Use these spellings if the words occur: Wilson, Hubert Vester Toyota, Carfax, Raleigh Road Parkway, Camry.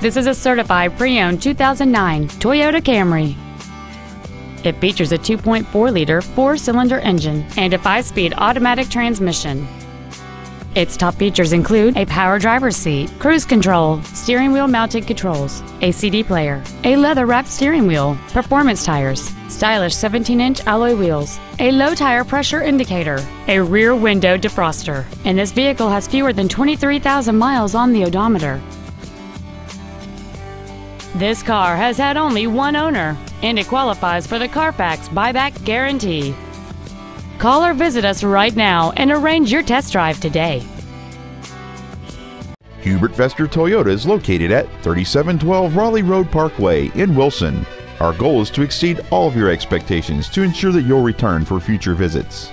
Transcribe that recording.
This is a certified pre-owned 2009 Toyota Camry. It features a 2.4-liter four-cylinder engine and a 5-speed automatic transmission. Its top features include a power driver's seat, cruise control, steering wheel mounted controls, a CD player, a leather-wrapped steering wheel, performance tires, stylish 17-inch alloy wheels, a low tire pressure indicator, a rear window defroster, and this vehicle has fewer than 23,000 miles on the odometer. This car has had only one owner, and it qualifies for the Carfax buyback guarantee. Call or visit us right now and arrange your test drive today. Hubert Vester Toyota is located at 3712 Raleigh Road Parkway in Wilson. Our goal is to exceed all of your expectations to ensure that you'll return for future visits.